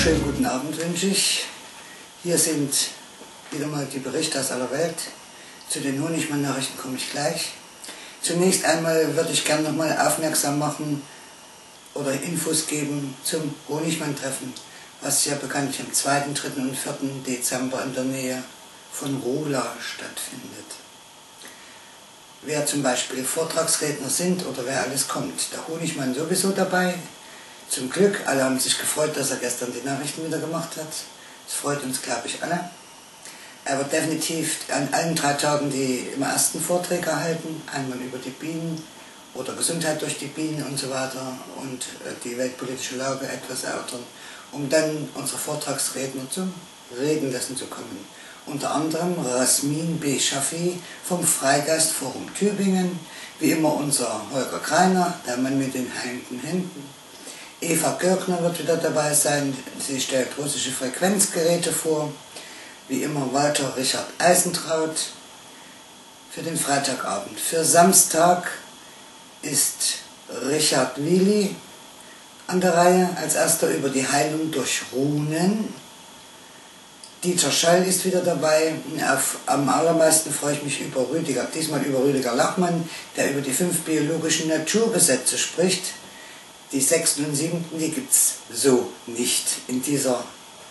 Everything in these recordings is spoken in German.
Schönen guten Abend wünsche ich. Hier sind wieder mal die Berichte aus aller Welt. Zu den Honigmann-Nachrichten komme ich gleich. Zunächst einmal würde ich gerne nochmal aufmerksam machen oder Infos geben zum Honigmann-Treffen, was ja bekanntlich am 2., 3. und 4. Dezember in der Nähe von Rola stattfindet. Wer zum Beispiel Vortragsredner sind oder wer alles kommt. Der Honigmann sowieso dabei. Zum Glück, alle haben sich gefreut, dass er gestern die Nachrichten wieder gemacht hat. Das freut uns, glaube ich, alle. Er wird definitiv an allen drei Tagen die immer ersten Vorträge halten. Einmal über die Bienen oder Gesundheit durch die Bienen und so weiter und die weltpolitische Lage etwas erörtern, um dann unsere Vortragsredner zum Reden lassen zu kommen. Unter anderem Rasmin B. Schaffi vom Freigeistforum Tübingen, wie immer unser Holger Kreiner, der Mann mit den heilenden Händen. Eva Görkner wird wieder dabei sein, sie stellt russische Frequenzgeräte vor, wie immer Walter Richard Eisentraut für den Freitagabend. Für Samstag ist Richard Willi an der Reihe, als erster über die Heilung durch Runen. Dieter Schall ist wieder dabei, am allermeisten freue ich mich über Rüdiger, diesmal über Rüdiger Lachmann, der über die 5 biologischen Naturgesetze spricht. Die 6. und 7. die gibt es so nicht in dieser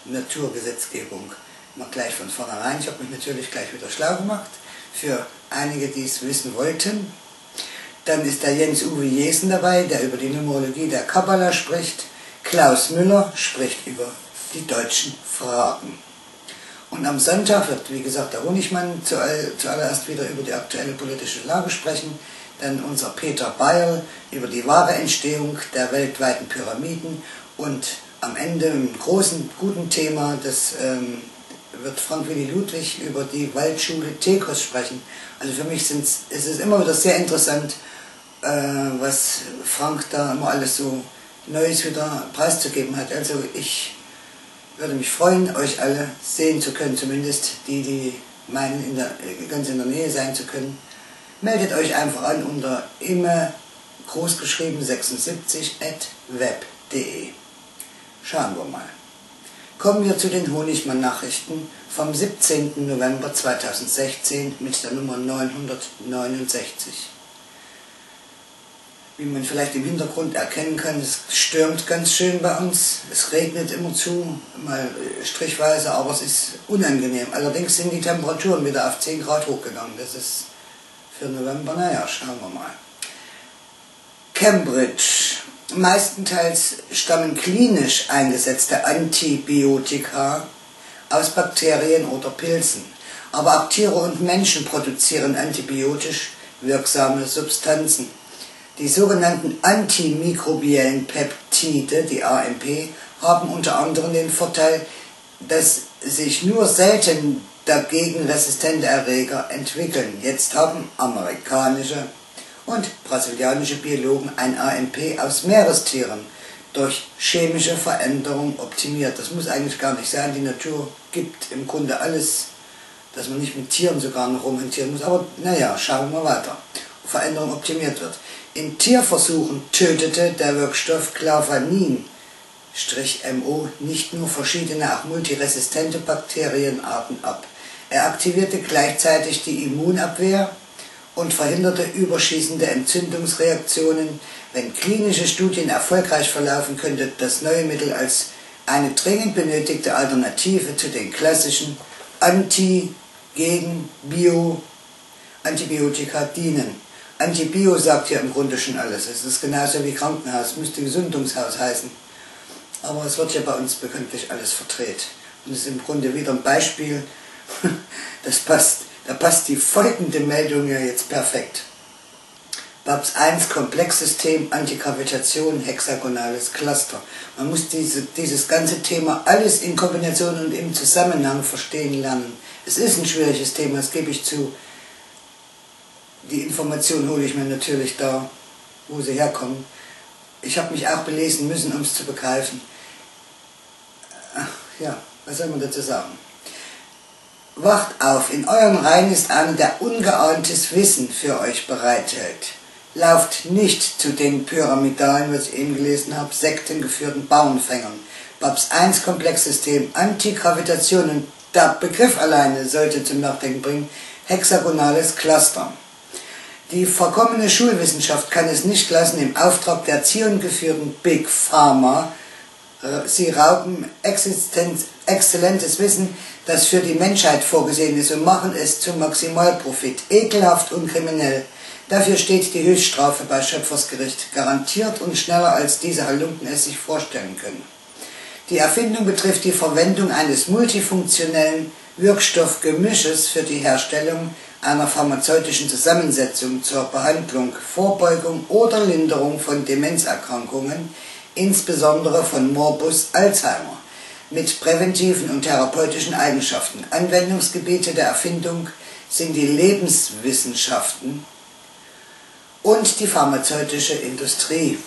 Naturgesetzgebung. Mal gleich von vornherein, ich habe mich natürlich gleich wieder schlau gemacht, für einige, die es wissen wollten. Dann ist der Jens-Uwe Jesen dabei, der über die Numerologie der Kabbala spricht. Klaus Müller spricht über die deutschen Fragen. Und am Sonntag wird, wie gesagt, der Honigmann zuallererst wieder über die aktuelle politische Lage sprechen. Dann unser Peter Beil über die wahre Entstehung der weltweiten Pyramiden. Und am Ende im großen, guten Thema, das wird Frank Willi Ludwig über die Waldschule Tekos sprechen. Also für mich ist es immer wieder sehr interessant, was Frank da immer alles so Neues wieder preiszugeben hat. Also ich würde mich freuen, euch alle sehen zu können, zumindest die, die meinen, ganz in der Nähe sein zu können. Meldet euch einfach an unter immer großgeschrieben 76@web.de. Schauen wir mal. Kommen wir zu den Honigmann-Nachrichten vom 17. November 2016 mit der Nummer 969. Wie man vielleicht im Hintergrund erkennen kann, es stürmt ganz schön bei uns. Es regnet immerzu, mal strichweise, aber es ist unangenehm. Allerdings sind die Temperaturen wieder auf 10 Grad hochgegangen. Das ist für November, naja, schauen wir mal. Cambridge. Meistenteils stammen klinisch eingesetzte Antibiotika aus Bakterien oder Pilzen. Aber auch Tiere und Menschen produzieren antibiotisch wirksame Substanzen. Die sogenannten antimikrobiellen Peptide, die AMP, haben unter anderem den Vorteil, dass sich nur selten dagegen resistente Erreger entwickeln. Jetzt haben amerikanische und brasilianische Biologen ein AMP aus Meerestieren durch chemische Veränderung optimiert. Das muss eigentlich gar nicht sein. Die Natur gibt im Grunde alles, dass man nicht mit Tieren sogar noch rumhantieren muss. Aber naja, schauen wir weiter. Veränderung optimiert wird. In Tierversuchen tötete der Wirkstoff Clavanin-MO nicht nur verschiedene, auch multiresistente Bakterienarten ab. Er aktivierte gleichzeitig die Immunabwehr und verhinderte überschießende Entzündungsreaktionen. Wenn klinische Studien erfolgreich verlaufen, könnte das neue Mittel als eine dringend benötigte Alternative zu den klassischen Antibiotika dienen. Antibio sagt ja im Grunde schon alles. Es ist genauso wie Krankenhaus, müsste Gesundungshaus heißen. Aber es wird ja bei uns bekanntlich alles verdreht. Und es ist im Grunde wieder ein Beispiel, das passt. Da passt die folgende Meldung ja jetzt perfekt. BABS-I-Komplexsystem, Antikavitation, hexagonales Cluster. Man muss dieses ganze Thema alles in Kombination und im Zusammenhang verstehen lernen. Es ist ein schwieriges Thema, das gebe ich zu. Die Information hole ich mir natürlich da, wo sie herkommen. Ich habe mich auch belesen müssen, um es zu begreifen. Ja, was soll man dazu sagen? Wacht auf, in euren Reihen ist einer, der ungeahntes Wissen für euch bereithält. Lauft nicht zu den pyramidalen, was ich eben gelesen habe, sektengeführten Bauernfängern. BABS-I-Komplexsystem, Antigravitation und der Begriff alleine sollte zum Nachdenken bringen, hexagonales Cluster. Die verkommene Schulwissenschaft kann es nicht lassen, im Auftrag der zielgeführten Big Pharma, sie rauben exzellentes Wissen, das für die Menschheit vorgesehen ist und machen es zum Maximalprofit, ekelhaft und kriminell. Dafür steht die Höchststrafe bei Schöpfersgericht, garantiert und schneller als diese Halunken es sich vorstellen können. Die Erfindung betrifft die Verwendung eines multifunktionellen Wirkstoffgemisches für die Herstellung einer pharmazeutischen Zusammensetzung zur Behandlung, Vorbeugung oder Linderung von Demenzerkrankungen, insbesondere von Morbus Alzheimer, mit präventiven und therapeutischen Eigenschaften. Anwendungsgebiete der Erfindung sind die Lebenswissenschaften und die pharmazeutische Industrie.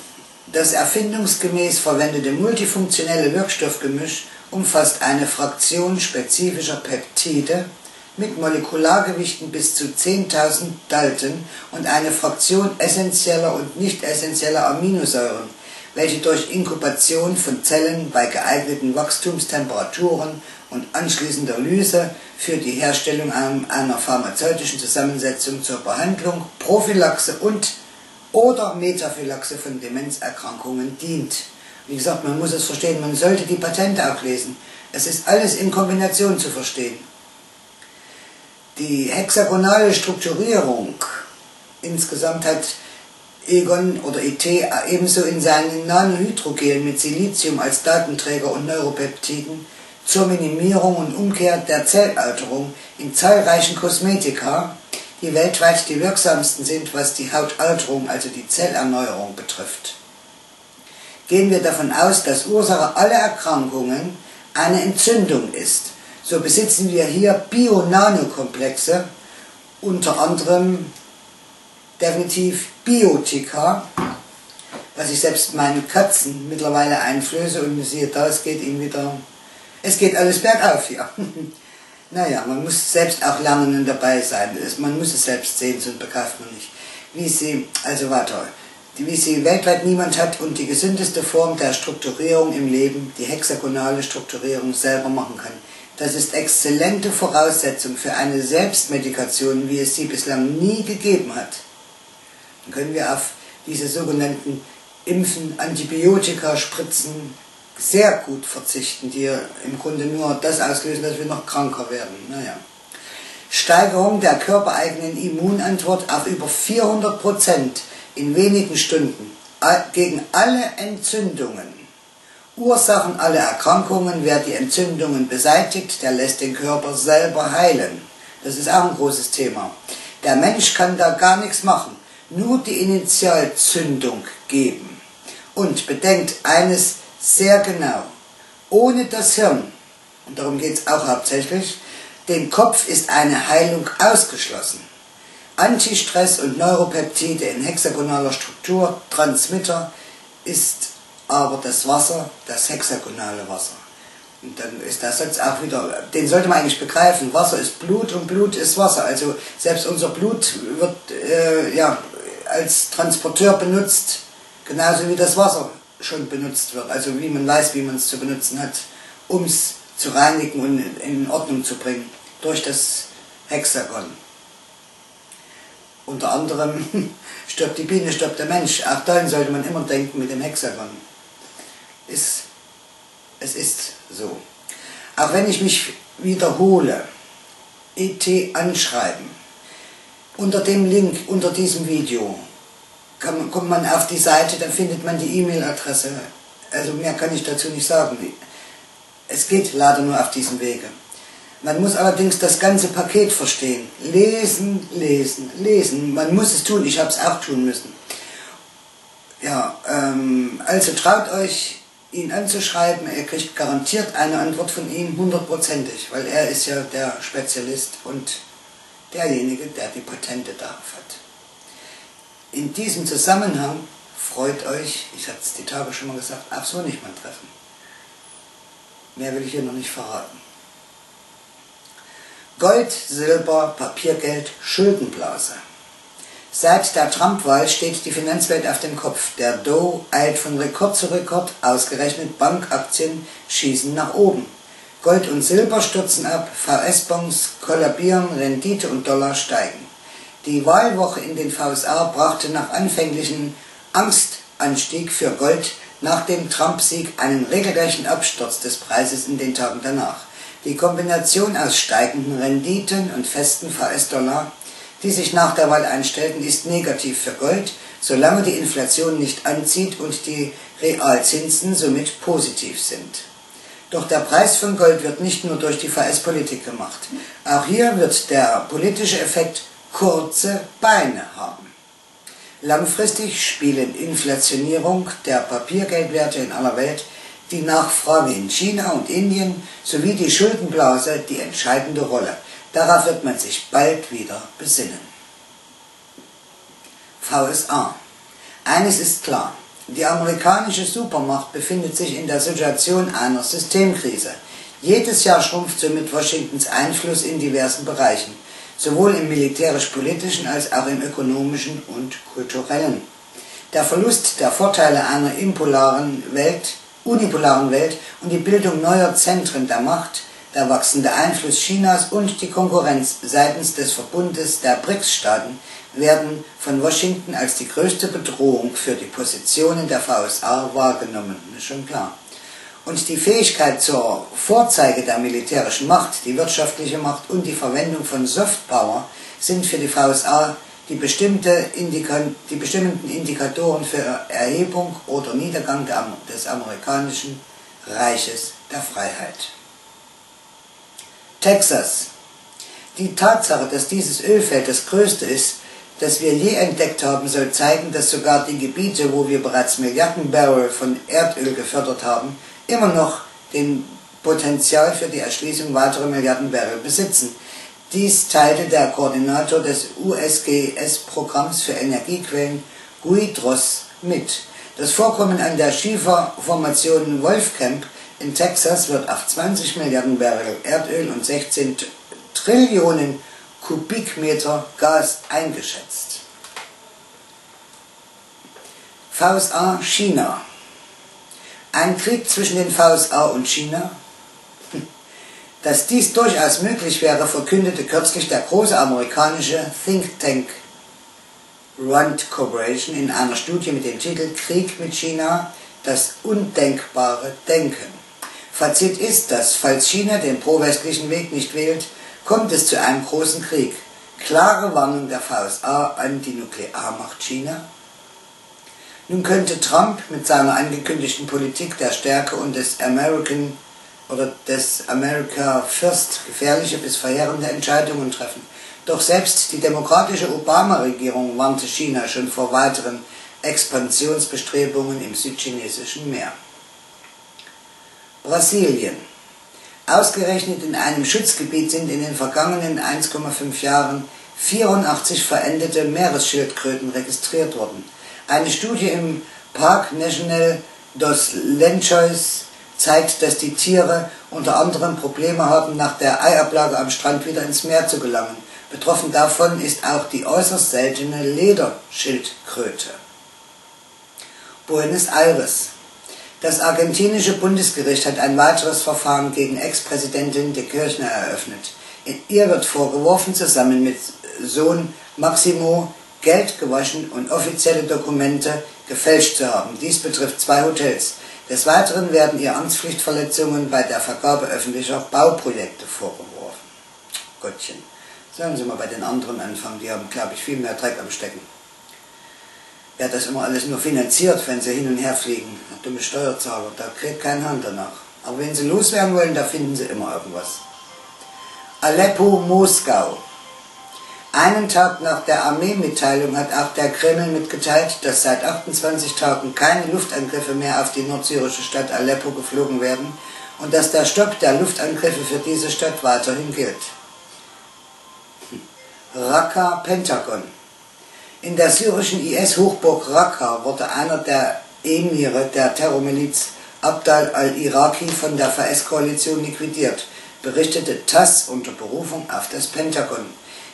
Das erfindungsgemäß verwendete multifunktionelle Wirkstoffgemisch umfasst eine Fraktion spezifischer Peptide mit Molekulargewichten bis zu 10.000 Dalton und eine Fraktion essentieller und nicht essentieller Aminosäuren, welche durch Inkubation von Zellen bei geeigneten Wachstumstemperaturen und anschließender Lyse für die Herstellung einer pharmazeutischen Zusammensetzung zur Behandlung, Prophylaxe und oder Metaphylaxe von Demenzerkrankungen dient. Wie gesagt, man muss es verstehen, man sollte die Patente auch lesen. Es ist alles in Kombination zu verstehen. Die hexagonale Strukturierung insgesamt hat Egon oder ET ebenso in seinen Nanohydrogel mit Silizium als Datenträger und Neuropeptiden zur Minimierung und Umkehr der Zellalterung in zahlreichen Kosmetika, die weltweit die wirksamsten sind, was die Hautalterung, also die Zellerneuerung betrifft. Gehen wir davon aus, dass Ursache aller Erkrankungen eine Entzündung ist, so besitzen wir hier Bio-Nano-Komplexe, unter anderem definitiv Biotika, was ich selbst meinen Katzen mittlerweile einflöße und siehe da, es geht ihnen wieder, es geht alles bergauf hier. Naja, man muss selbst auch lernen und dabei sein. Man muss es selbst sehen, sonst begreift man nicht. Wie sie weltweit niemand hat und die gesündeste Form der Strukturierung im Leben, die hexagonale Strukturierung, selber machen kann. Das ist exzellente Voraussetzung für eine Selbstmedikation, wie es sie bislang nie gegeben hat. Dann können wir auf diese sogenannten Impfen, Antibiotika, Spritzen sehr gut verzichten, die im Grunde nur das auslösen, dass wir noch kranker werden. Naja. Steigerung der körpereigenen Immunantwort auf über 400% in wenigen Stunden gegen alle Entzündungen. Ursachen aller Erkrankungen, wer die Entzündungen beseitigt, der lässt den Körper selber heilen. Das ist auch ein großes Thema. Der Mensch kann da gar nichts machen, nur die Initialzündung geben. Und bedenkt eines sehr genau, ohne das Hirn, und darum geht es auch hauptsächlich, dem Kopf ist eine Heilung ausgeschlossen. Antistress und Neuropeptide in hexagonaler Struktur, Transmitter, ist aber das Wasser, das hexagonale Wasser. Und dann ist das jetzt auch wieder, den sollte man eigentlich begreifen, Wasser ist Blut und Blut ist Wasser, also selbst unser Blut wird als Transporteur benutzt, genauso wie das Wasser schon benutzt wird, also wie man weiß, wie man es zu benutzen hat, um es zu reinigen und in Ordnung zu bringen, durch das Hexagon. Unter anderem stirbt die Biene, stirbt der Mensch, auch daran sollte man immer denken mit dem Hexagon. Es ist so. Auch wenn ich mich wiederhole, ET anschreiben, unter dem Link, unter diesem Video, kommt man auf die Seite, dann findet man die E-Mail-Adresse. Also mehr kann ich dazu nicht sagen. Es geht leider nur auf diesem Wege. Man muss allerdings das ganze Paket verstehen. Lesen, lesen, lesen. Man muss es tun. Ich habe es auch tun müssen. Ja, also traut euch, ihn anzuschreiben. Ihr kriegt garantiert eine Antwort von ihm, hundertprozentig. Weil er ist ja der Spezialist und derjenige, der die Patente darauf hat. In diesem Zusammenhang freut euch, ich hatte es die Tage schon mal gesagt, aufs Honigmann-Treffen. Mehr will ich hier noch nicht verraten. Gold, Silber, Papiergeld, Schuldenblase. Seit der Trump-Wahl steht die Finanzwelt auf dem Kopf. Der Dow eilt von Rekord zu Rekord, ausgerechnet Bankaktien schießen nach oben. Gold und Silber stürzen ab, VS-Bonds kollabieren, Rendite und Dollar steigen. Die Wahlwoche in den USA brachte nach anfänglichen Angstanstieg für Gold nach dem Trump-Sieg einen regelrechten Absturz des Preises in den Tagen danach. Die Kombination aus steigenden Renditen und festen VS-Dollar, die sich nach der Wahl einstellten, ist negativ für Gold, solange die Inflation nicht anzieht und die Realzinsen somit positiv sind. Doch der Preis von Gold wird nicht nur durch die VS-Politik gemacht. Auch hier wird der politische Effekt kurze Beine haben. Langfristig spielen Inflationierung der Papiergeldwerte in aller Welt, die Nachfrage in China und Indien sowie die Schuldenblase die entscheidende Rolle. Darauf wird man sich bald wieder besinnen. VSA. Eines ist klar, die amerikanische Supermacht befindet sich in der Situation einer Systemkrise. Jedes Jahr schrumpft somit Washingtons Einfluss in diversen Bereichen, sowohl im militärisch-politischen als auch im ökonomischen und kulturellen. Der Verlust der Vorteile einer unipolaren Welt und die Bildung neuer Zentren der Macht, der wachsende Einfluss Chinas und die Konkurrenz seitens des Verbundes der BRICS-Staaten werden von Washington als die größte Bedrohung für die Positionen der VSA wahrgenommen, ist schon klar. Und die Fähigkeit zur Vorzeige der militärischen Macht, die wirtschaftliche Macht und die Verwendung von Softpower sind für die VSA die bestimmenden Indikatoren für Erhebung oder Niedergang des amerikanischen Reiches der Freiheit. Texas. Die Tatsache, dass dieses Ölfeld das größte ist, das wir je entdeckt haben, soll zeigen, dass sogar die Gebiete, wo wir bereits Milliarden Barrel von Erdöl gefördert haben, immer noch den Potenzial für die Erschließung weiterer Milliarden Barrel besitzen. Dies teilte der Koordinator des USGS-Programms für Energiequellen, Guitros, mit. Das Vorkommen an der Schieferformation Wolfcamp in Texas wird auf 20 Milliarden Barrel Erdöl und 16 Trillionen Kubikmeter Gas eingeschätzt. VSA China. Ein Krieg zwischen den VSA und China? Dass dies durchaus möglich wäre, verkündete kürzlich der große amerikanische Think Tank Rand Corporation in einer Studie mit dem Titel Krieg mit China, das undenkbare Denken. Fazit ist, dass, falls China den pro-westlichen Weg nicht wählt, kommt es zu einem großen Krieg. Klare Warnung der VSA an die Nuklearmacht China. Nun könnte Trump mit seiner angekündigten Politik der Stärke und des America First gefährliche bis verheerende Entscheidungen treffen. Doch selbst die demokratische Obama-Regierung warnte China schon vor weiteren Expansionsbestrebungen im südchinesischen Meer. Brasilien. Ausgerechnet in einem Schutzgebiet sind in den vergangenen 1,5 Jahren 84 verendete Meeresschildkröten registriert worden. Eine Studie im Parque Nacional dos Lençóis zeigt, dass die Tiere unter anderem Probleme haben, nach der Eiablage am Strand wieder ins Meer zu gelangen. Betroffen davon ist auch die äußerst seltene Lederschildkröte. Buenos Aires. Das argentinische Bundesgericht hat ein weiteres Verfahren gegen Ex-Präsidentin de Kirchner eröffnet. Ihr wird vorgeworfen, zusammen mit Sohn Maximo Geld gewaschen und offizielle Dokumente gefälscht zu haben. Dies betrifft 2 Hotels. Des Weiteren werden ihr Amtspflichtverletzungen bei der Vergabe öffentlicher Bauprojekte vorgeworfen. Gottchen. Sollen Sie mal bei den anderen anfangen, die haben, glaube ich, viel mehr Dreck am Stecken. Wer das immer alles nur finanziert, wenn sie hin und her fliegen, dumme Steuerzahler, da kriegt kein Hand danach. Aber wenn sie loswerden wollen, da finden sie immer irgendwas. Aleppo, Moskau. Einen Tag nach der Armeemitteilung hat auch der Kreml mitgeteilt, dass seit 28 Tagen keine Luftangriffe mehr auf die nordsyrische Stadt Aleppo geflogen werden und dass der Stopp der Luftangriffe für diese Stadt weiterhin gilt. Rakka, Pentagon. In der syrischen IS-Hochburg Rakka wurde einer der Emire der Terrormiliz Abdal al-Iraqi von der VS-Koalition liquidiert, berichtete TASS unter Berufung auf das Pentagon.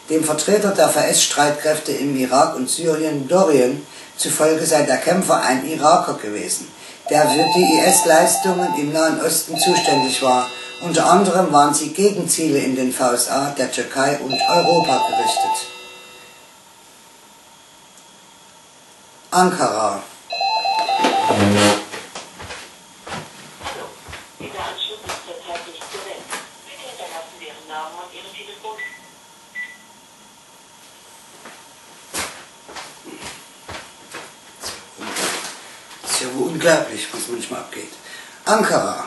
Dem Vertreter der VS-Streitkräfte im Irak und Syrien, Dorien, zufolge sei der Kämpfer ein Iraker gewesen, der für die IS-Leistungen im Nahen Osten zuständig war. Unter anderem waren sie gegen Ziele in den VSA, der Türkei und Europa gerichtet. Ankara. Unglaublich, was manchmal abgeht. Ankara.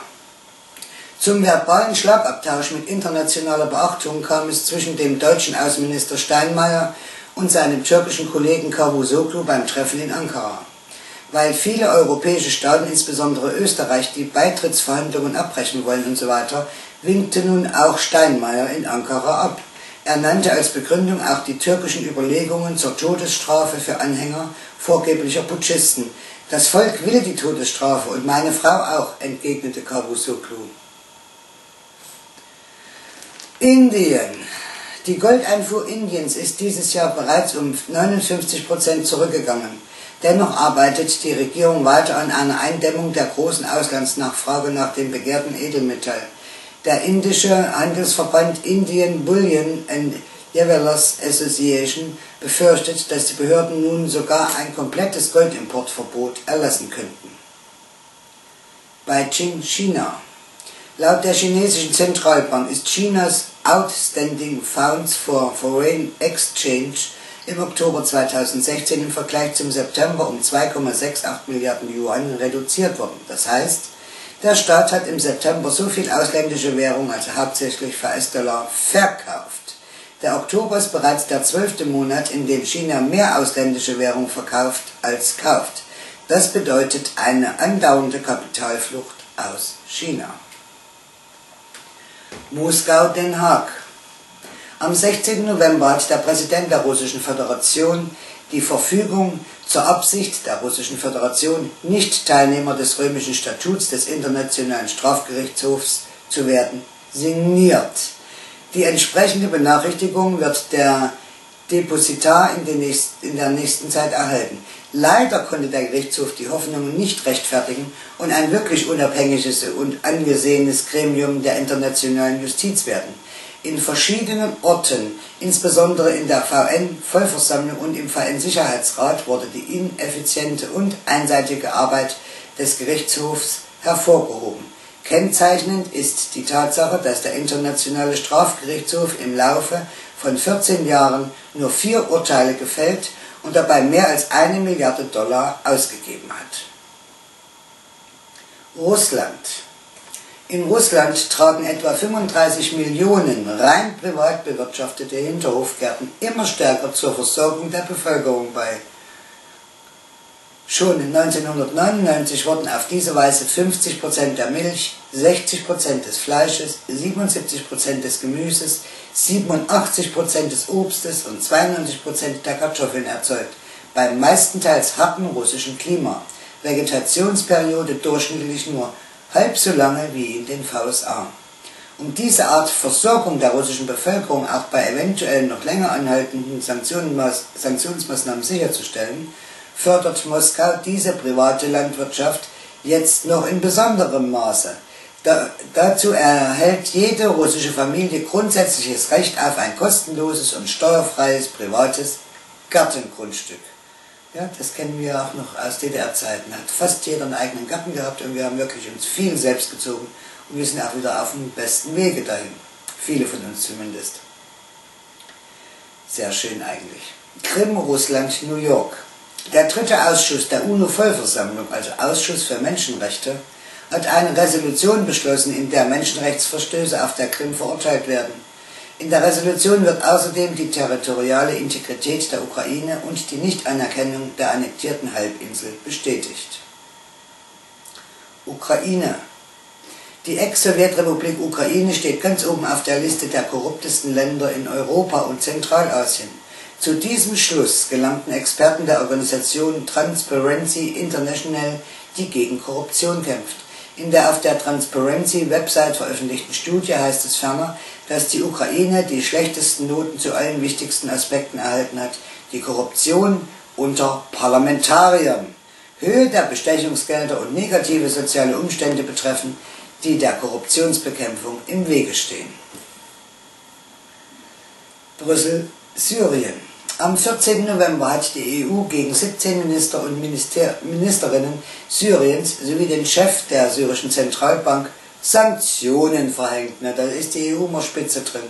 Zum verbalen Schlagabtausch mit internationaler Beachtung kam es zwischen dem deutschen Außenminister Steinmeier und seinem türkischen Kollegen Kabuzoglu beim Treffen in Ankara. Weil viele europäische Staaten, insbesondere Österreich, die Beitrittsverhandlungen abbrechen wollen und so weiter, winkte nun auch Steinmeier in Ankara ab. Er nannte als Begründung auch die türkischen Überlegungen zur Todesstrafe für Anhänger vorgeblicher Putschisten. Das Volk will die Todesstrafe und meine Frau auch, entgegnete Kabuzoglu. Indien. Die Goldeinfuhr Indiens ist dieses Jahr bereits um 59% zurückgegangen. Dennoch arbeitet die Regierung weiter an einer Eindämmung der großen Auslandsnachfrage nach dem begehrten Edelmetall. Der indische Handelsverband Indian Bullion and Jewelers Association befürchtet, dass die Behörden nun sogar ein komplettes Goldimportverbot erlassen könnten. Beijing, China. Laut der chinesischen Zentralbank ist Chinas Outstanding Funds for Foreign Exchange im Oktober 2016 im Vergleich zum September um 2,68 Milliarden Yuan reduziert worden. Das heißt, der Staat hat im September so viel ausländische Währung, also hauptsächlich US-Dollar, verkauft. Der Oktober ist bereits der 12. Monat, in dem China mehr ausländische Währung verkauft als kauft. Das bedeutet eine andauernde Kapitalflucht aus China. Moskau, Den Haag. Am 16. November hat der Präsident der Russischen Föderation die Verfügung zur Absicht der Russischen Föderation, Nicht-Teilnehmer des römischen Statuts des Internationalen Strafgerichtshofs zu werden, signiert. Die entsprechende Benachrichtigung wird der Depositar in der nächsten Zeit erhalten. Leider konnte der Gerichtshof die Hoffnungen nicht rechtfertigen und ein wirklich unabhängiges und angesehenes Gremium der internationalen Justiz werden. In verschiedenen Orten, insbesondere in der VN-Vollversammlung und im VN-Sicherheitsrat, wurde die ineffiziente und einseitige Arbeit des Gerichtshofs hervorgehoben. Kennzeichnend ist die Tatsache, dass der Internationale Strafgerichtshof im Laufe von 14 Jahren nur 4 Urteile gefällt und dabei mehr als $1 Milliarde ausgegeben hat. Russland. In Russland tragen etwa 35 Millionen rein privat bewirtschaftete Hinterhofgärten immer stärker zur Versorgung der Bevölkerung bei. Schon 1999 wurden auf diese Weise 50% der Milch, 60% des Fleisches, 77% des Gemüses, 87% des Obstes und 92% der Kartoffeln erzeugt, beim meistenteils harten russischen Klima. Vegetationsperiode durchschnittlich nur halb so lange wie in den VSA. Um diese Art Versorgung der russischen Bevölkerung auch bei eventuell noch länger anhaltenden Sanktionsmaßnahmen sicherzustellen, fördert Moskau diese private Landwirtschaft jetzt noch in besonderem Maße. Dazu erhält jede russische Familie grundsätzliches Recht auf ein kostenloses und steuerfreies privates Gartengrundstück. Ja, das kennen wir auch noch aus DDR-Zeiten. Hat fast jeder einen eigenen Garten gehabt und wir haben wirklich uns viel selbst gezogen und wir sind auch wieder auf dem besten Wege dahin. Viele von uns zumindest. Sehr schön eigentlich. Krim, Russland, New York. Der dritte Ausschuss der UNO-Vollversammlung, also Ausschuss für Menschenrechte, hat eine Resolution beschlossen, in der Menschenrechtsverstöße auf der Krim verurteilt werden. In der Resolution wird außerdem die territoriale Integrität der Ukraine und die Nichtanerkennung der annektierten Halbinsel bestätigt. Ukraine. Die Ex-Sowjetrepublik Ukraine steht ganz oben auf der Liste der korruptesten Länder in Europa und Zentralasien. Zu diesem Schluss gelangten Experten der Organisation Transparency International, die gegen Korruption kämpft. In der auf der Transparency-Website veröffentlichten Studie heißt es ferner, dass die Ukraine die schlechtesten Noten zu allen wichtigsten Aspekten erhalten hat, die Korruption unter Parlamentariern, Höhe der Bestechungsgelder und negative soziale Umstände betreffen, die der Korruptionsbekämpfung im Wege stehen. Brüssel, Syrien. Am 14. November hat die EU gegen 17 Minister und Ministerinnen Syriens sowie den Chef der syrischen Zentralbank Sanktionen verhängt. Na, da ist die EU mal spitze drin.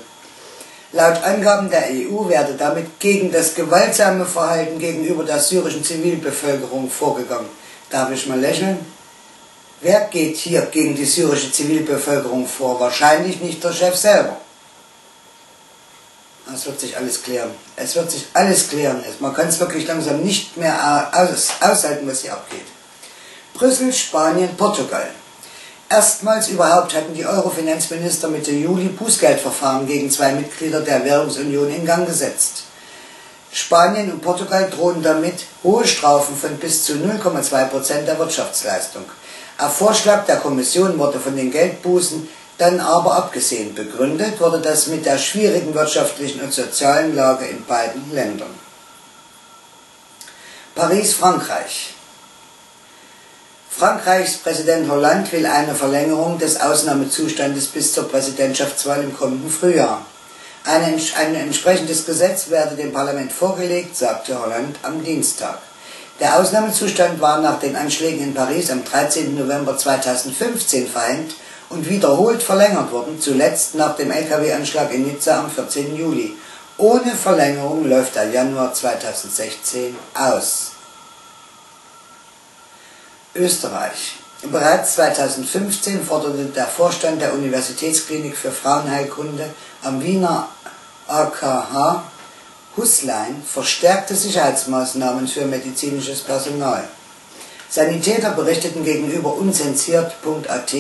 Laut Angaben der EU werde damit gegen das gewaltsame Verhalten gegenüber der syrischen Zivilbevölkerung vorgegangen. Darf ich mal lächeln? Wer geht hier gegen die syrische Zivilbevölkerung vor? Wahrscheinlich nicht der Chef selber. Es wird sich alles klären. Es wird sich alles klären. Man kann es wirklich langsam nicht mehr aushalten, was hier abgeht. Brüssel, Spanien, Portugal. Erstmals überhaupt hatten die Euro-Finanzminister Mitte Juli Bußgeldverfahren gegen zwei Mitglieder der Währungsunion in Gang gesetzt. Spanien und Portugal drohen damit hohe Strafen von bis zu 0,2% der Wirtschaftsleistung. Auf Vorschlag der Kommission wurde von den Geldbußen dann aber abgesehen. Begründet wurde das mit der schwierigen wirtschaftlichen und sozialen Lage in beiden Ländern. Paris, Frankreich. Frankreichs Präsident Hollande will eine Verlängerung des Ausnahmezustandes bis zur Präsidentschaftswahl im kommenden Frühjahr. Ein entsprechendes Gesetz werde dem Parlament vorgelegt, sagte Hollande am Dienstag. Der Ausnahmezustand war nach den Anschlägen in Paris am 13. November 2015 verhängt und wiederholt verlängert worden, zuletzt nach dem LKW-Anschlag in Nizza am 14. Juli. Ohne Verlängerung läuft der Januar 2016 aus. Österreich. Bereits 2015 forderte der Vorstand der Universitätsklinik für Frauenheilkunde am Wiener AKH Huslein verstärkte Sicherheitsmaßnahmen für medizinisches Personal. Sanitäter berichteten gegenüber unzensiert.at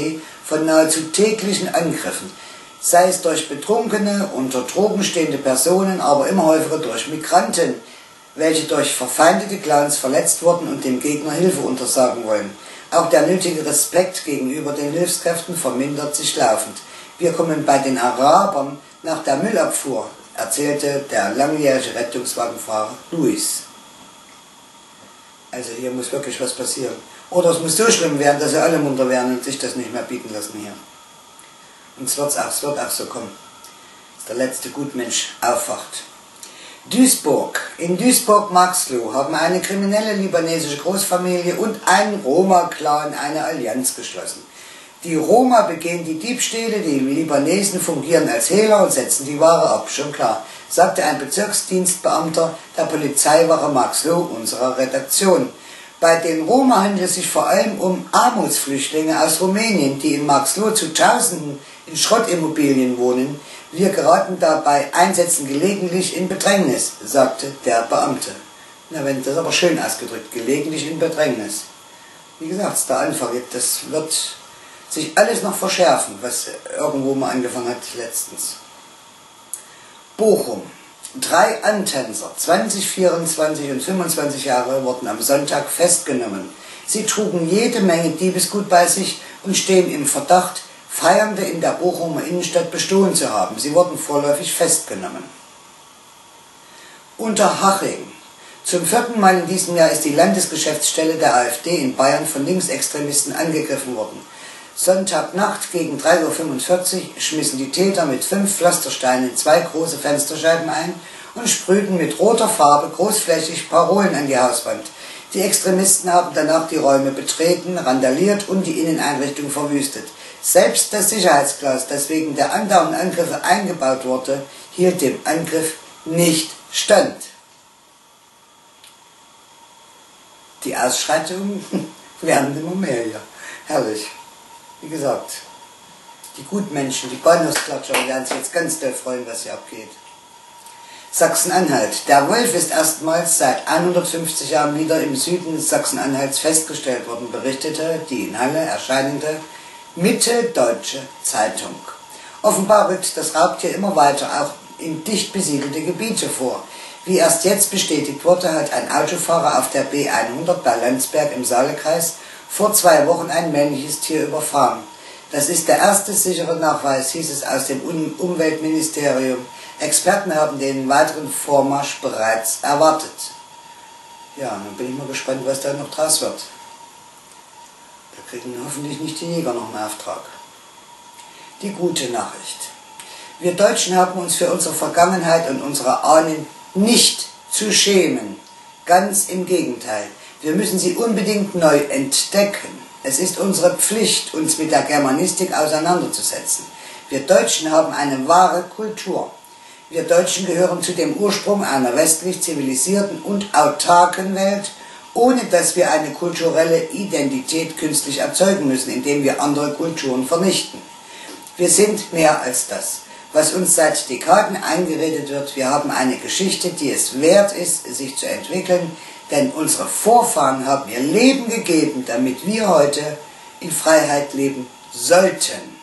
von nahezu täglichen Angriffen, sei es durch Betrunkene, unter Drogen stehende Personen, aber immer häufiger durch Migranten, welche durch verfeindete Clans verletzt wurden und dem Gegner Hilfe untersagen wollen. Auch der nötige Respekt gegenüber den Hilfskräften vermindert sich laufend. Wir kommen bei den Arabern nach der Müllabfuhr, erzählte der langjährige Rettungswagenfahrer Luis. Also hier muss wirklich was passieren. Oder es muss so schlimm werden, dass sie alle munter werden und sich das nicht mehr bieten lassen hier. Und es wird auch so kommen, dass der letzte Gutmensch aufwacht. Duisburg. In Duisburg, Marxloh, haben eine kriminelle libanesische Großfamilie und ein Roma-Clan eine Allianz geschlossen. Die Roma begehen die Diebstähle, die Libanesen fungieren als Hehler und setzen die Ware ab, schon klar, sagte ein Bezirksdienstbeamter der Polizeiwache Marxloh unserer Redaktion. Bei den Roma handelt es sich vor allem um Armutsflüchtlinge aus Rumänien, die in Marxloh zu Tausenden in Schrottimmobilien wohnen. Wir geraten dabei Einsätzen gelegentlich in Bedrängnis, sagte der Beamte. Na, wenn das aber schön ausgedrückt, gelegentlich in Bedrängnis. Wie gesagt, es ist der Anfang, das wird sich alles noch verschärfen, was irgendwo mal angefangen hat letztens. Bochum. Drei Antänzer, 20, 24 und 25 Jahre, wurden am Sonntag festgenommen. Sie trugen jede Menge Diebesgut bei sich und stehen im Verdacht, Feiernde in der Bochumer Innenstadt bestohlen zu haben. Sie wurden vorläufig festgenommen. Unterhaching. Zum vierten Mal in diesem Jahr ist die Landesgeschäftsstelle der AfD in Bayern von Linksextremisten angegriffen worden. Sonntagnacht gegen 3.45 Uhr schmissen die Täter mit 5 Pflastersteinen zwei große Fensterscheiben ein und sprühten mit roter Farbe großflächig Parolen an die Hauswand. Die Extremisten haben danach die Räume betreten, randaliert und die Inneneinrichtung verwüstet. Selbst das Sicherheitsglas, das wegen der andauernden Angriffe eingebaut wurde, hielt dem Angriff nicht stand. Die Ausschreitungen werden immer mehr hier. Herrlich. Wie gesagt, die Gutmenschen, die Bahnhofsklatscher werden sich jetzt ganz doll freuen, was hier abgeht. Sachsen-Anhalt. Der Wolf ist erstmals seit 150 Jahren wieder im Süden Sachsen-Anhalts festgestellt worden, berichtete die in Halle erscheinende Mitte-Deutsche Zeitung. Offenbar rückt das Raubtier immer weiter auch in dicht besiedelte Gebiete vor. Wie erst jetzt bestätigt wurde, hat ein Autofahrer auf der B100 bei Landsberg im Saalekreis vor 2 Wochen ein männliches Tier überfahren. Das ist der erste sichere Nachweis, hieß es aus dem Umweltministerium. Experten haben den weiteren Vormarsch bereits erwartet. Ja, dann bin ich mal gespannt, was da noch draus wird. Da kriegen hoffentlich nicht die Neger noch einen Auftrag. Die gute Nachricht. Wir Deutschen haben uns für unsere Vergangenheit und unsere Ahnen nicht zu schämen. Ganz im Gegenteil. Wir müssen sie unbedingt neu entdecken. Es ist unsere Pflicht, uns mit der Germanistik auseinanderzusetzen. Wir Deutschen haben eine wahre Kultur. Wir Deutschen gehören zu dem Ursprung einer westlich zivilisierten und autarken Welt, ohne dass wir eine kulturelle Identität künstlich erzeugen müssen, indem wir andere Kulturen vernichten. Wir sind mehr als das, was uns seit Dekaden eingeredet wird. Wir haben eine Geschichte, die es wert ist, sich zu entwickeln, denn unsere Vorfahren haben ihr Leben gegeben, damit wir heute in Freiheit leben sollten.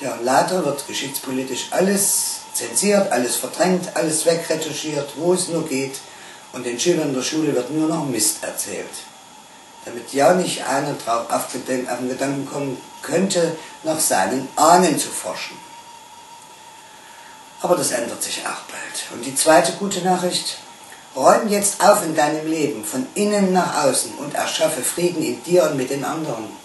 Ja, und leider wird geschichtspolitisch alles zensiert, alles verdrängt, alles wegretuschiert, wo es nur geht. Und den Schülern der Schule wird nur noch Mist erzählt. Damit ja nicht einer drauf auf den Gedanken kommen könnte, nach seinen Ahnen zu forschen. Aber das ändert sich auch bald. Und die zweite gute Nachricht: Räum jetzt auf in deinem Leben, von innen nach außen, und erschaffe Frieden in dir und mit den anderen.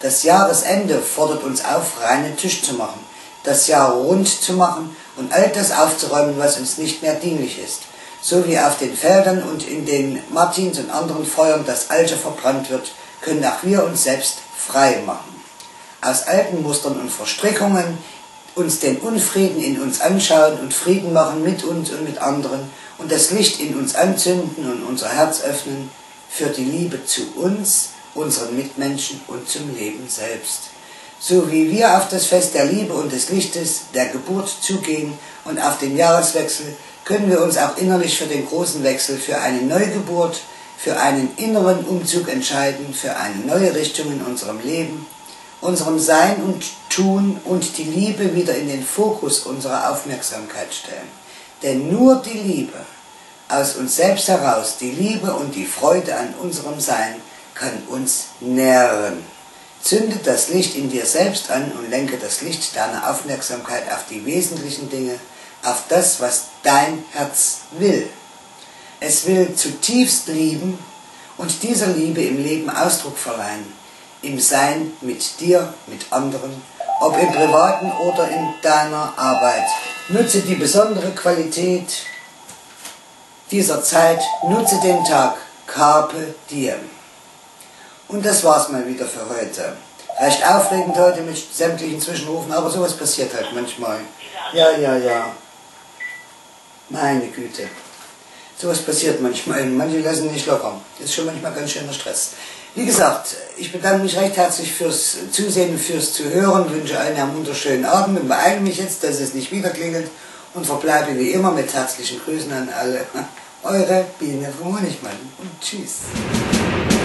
Das Jahresende fordert uns auf, reinen Tisch zu machen, das Jahr rund zu machen und all das aufzuräumen, was uns nicht mehr dienlich ist. So wie auf den Feldern und in den Martins und anderen Feuern das Alte verbrannt wird, können auch wir uns selbst frei machen. Aus alten Mustern und Verstrickungen uns den Unfrieden in uns anschauen und Frieden machen mit uns und mit anderen und das Licht in uns anzünden und unser Herz öffnen für die Liebe zu uns, unseren Mitmenschen und zum Leben selbst. So wie wir auf das Fest der Liebe und des Lichtes, der Geburt zugehen und auf den Jahreswechsel, können wir uns auch innerlich für den großen Wechsel, für eine Neugeburt, für einen inneren Umzug entscheiden, für eine neue Richtung in unserem Leben, unserem Sein und Tun und die Liebe wieder in den Fokus unserer Aufmerksamkeit stellen. Denn nur die Liebe, aus uns selbst heraus, die Liebe und die Freude an unserem Sein, kann uns nähren. Zünde das Licht in dir selbst an und lenke das Licht deiner Aufmerksamkeit auf die wesentlichen Dinge, auf das, was dein Herz will. Es will zutiefst lieben und dieser Liebe im Leben Ausdruck verleihen, im Sein mit dir, mit anderen, ob im Privaten oder in deiner Arbeit. Nutze die besondere Qualität dieser Zeit, nutze den Tag, carpe diem. Und das war's mal wieder für heute. Recht aufregend heute mit sämtlichen Zwischenrufen, aber sowas passiert halt manchmal. Ja. Meine Güte. Sowas passiert manchmal. Manche lassen nicht locker. Das ist schon manchmal ganz schöner Stress. Wie gesagt, ich bedanke mich recht herzlich fürs Zusehen, fürs Zuhören. Wünsche allen einen wunderschönen Abend und beeile mich jetzt, dass es nicht wieder klingelt. Und verbleibe wie immer mit herzlichen Grüßen an alle. Eure Biene vom Honigmann. Und tschüss.